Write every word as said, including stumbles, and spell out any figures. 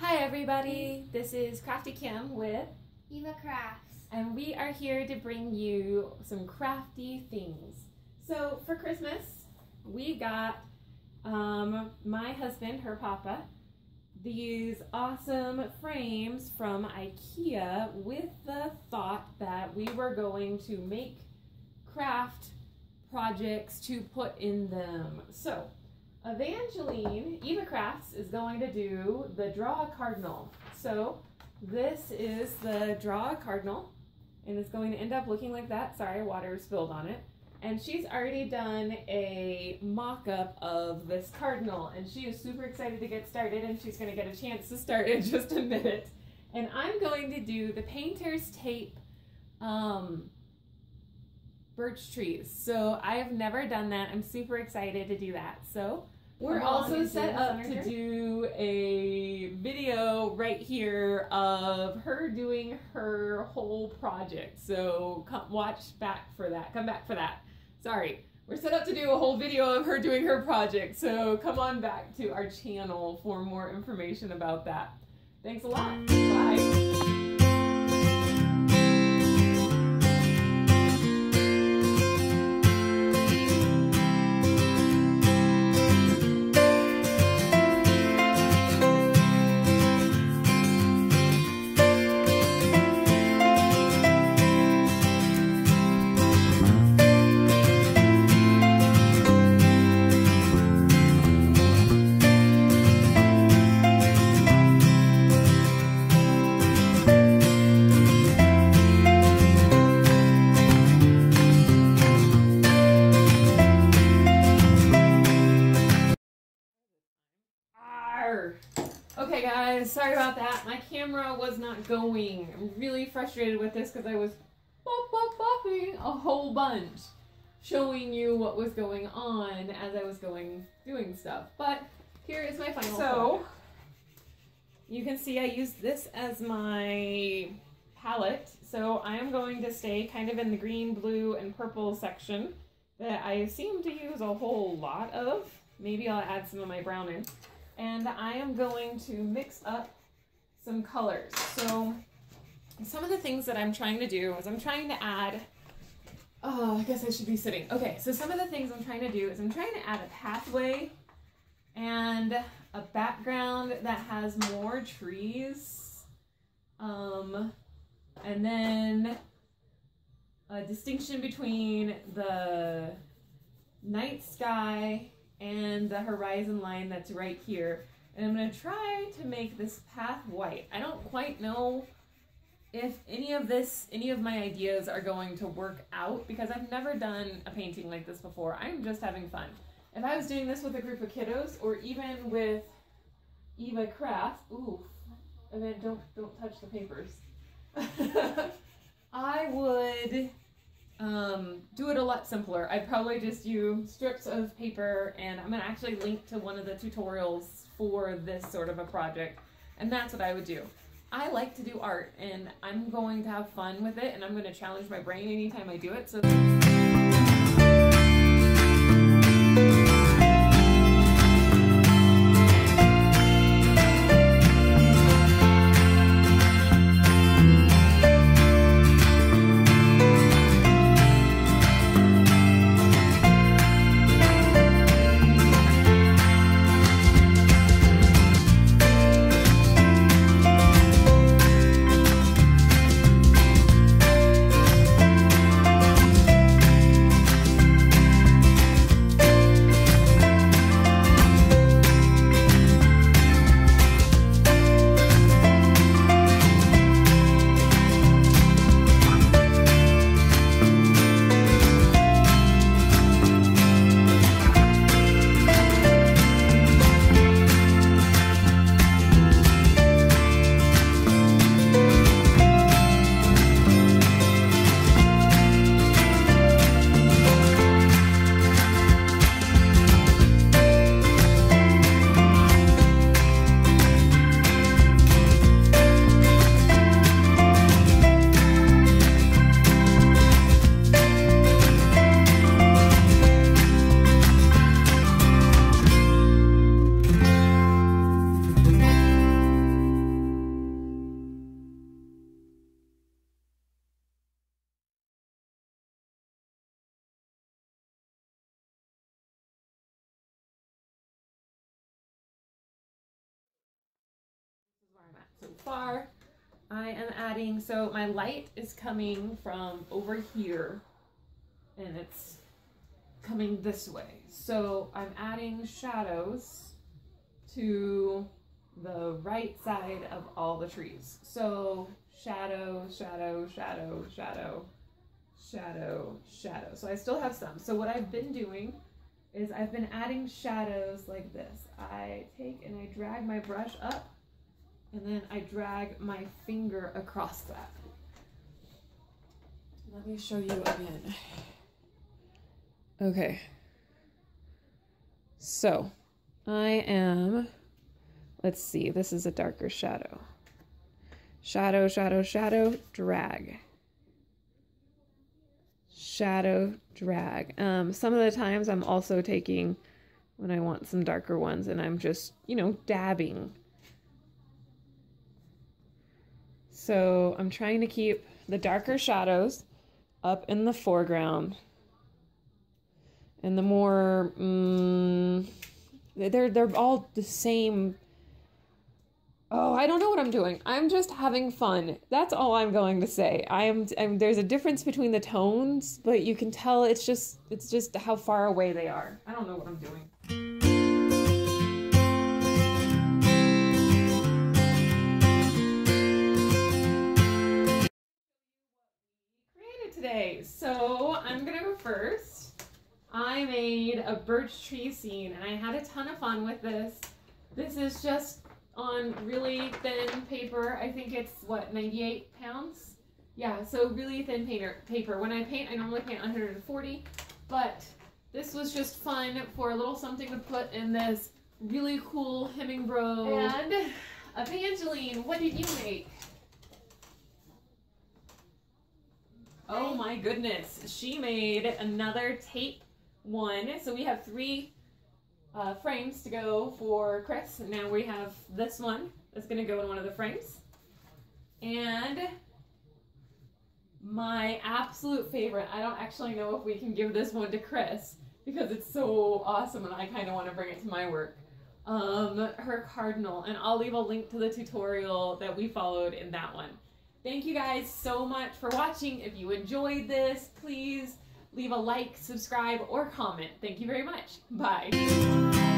Hi everybody, this is Crafty Kim with Eva Crafts, and we are here to bring you some crafty things. So for Christmas we got um, my husband, her papa, these awesome frames from IKEA with the thought that we were going to make craft projects to put in them. So Evangeline, Eva Crafts, is going to do the Draw a Cardinal. So this is the Draw a Cardinal, and it's going to end up looking like that. Sorry, water spilled on it. And she's already done a mock-up of this cardinal, and she is super excited to get started, and she's going to get a chance to start in just a minute. And I'm going to do the painter's tape um, birch trees. So I have never done that. I'm super excited to do that. So we're also set up to do a video right here of her doing her whole project. So come watch back for that. Come back for that. Sorry. We're set up to do a whole video of her doing her project. So come on back to our channel for more information about that. Thanks a lot. Bye. Okay guys, sorry about that. My camera was not going. I'm really frustrated with this because I was bop, bop, bopping a whole bunch, showing you what was going on as I was going doing stuff. But here is my final. So you can see I used this as my palette. So I am going to stay kind of in the green, blue, and purple section that I seem to use a whole lot of. Maybe I'll add some of my brown in. And I am going to mix up some colors. So some of the things that I'm trying to do is I'm trying to add, oh, I guess I should be sitting. Okay, so some of the things I'm trying to do is I'm trying to add a pathway and a background that has more trees. Um, and then a distinction between the night sky and the horizon line that's right here. And I'm gonna try to make this path white. I don't quite know if any of this, any of my ideas are going to work out because I've never done a painting like this before. I'm just having fun. If I was doing this with a group of kiddos or even with Eva Crafts, ooh, and then don't, don't touch the papers. I would, Um, do it a lot simpler. I'd probably just use strips of paper, and I'm gonna actually link to one of the tutorials for this sort of a project, and that's what I would do. I like to do art, and I'm going to have fun with it, and I'm gonna challenge my brain anytime I do it. So so far. I am adding, so my light is coming from over here and it's coming this way. So I'm adding shadows to the right side of all the trees. So shadow, shadow, shadow, shadow, shadow, shadow. So I still have some. So what I've been doing is I've been adding shadows like this. I take and I drag my brush up and then I drag my finger across that. Let me show you again. Okay. So I am, let's see, this is a darker shadow. Shadow, shadow, shadow, drag. Shadow, drag. Um, some of the times I'm also taking, when I want some darker ones, and I'm just, you know, dabbing. So I'm trying to keep the darker shadows up in the foreground. And the more, um, they're, they're all the same. Oh, I don't know what I'm doing. I'm just having fun. That's all I'm going to say. I am, I'm, there's a difference between the tones, but you can tell it's just, it's just how far away they are. I don't know what I'm doing. Today. So I'm gonna go first. I made a birch tree scene and I had a ton of fun with this. This is just on really thin paper. I think it's what, ninety-eight pounds? Yeah, so really thin painter, paper. When I paint, I normally paint one hundred forty, but this was just fun for a little something to put in this really cool Hemmingsbo. And Evangeline, what did you make? Oh my goodness, she made another tape one. So we have three uh, frames to go for Chris. Now we have this one that's gonna go in one of the frames. And my absolute favorite, I don't actually know if we can give this one to Chris because it's so awesome and I kinda wanna bring it to my work. Um, her cardinal, and I'll leave a link to the tutorial that we followed in that one. Thank you guys so much for watching. If you enjoyed this, please leave a like, subscribe, or comment. Thank you very much. Bye.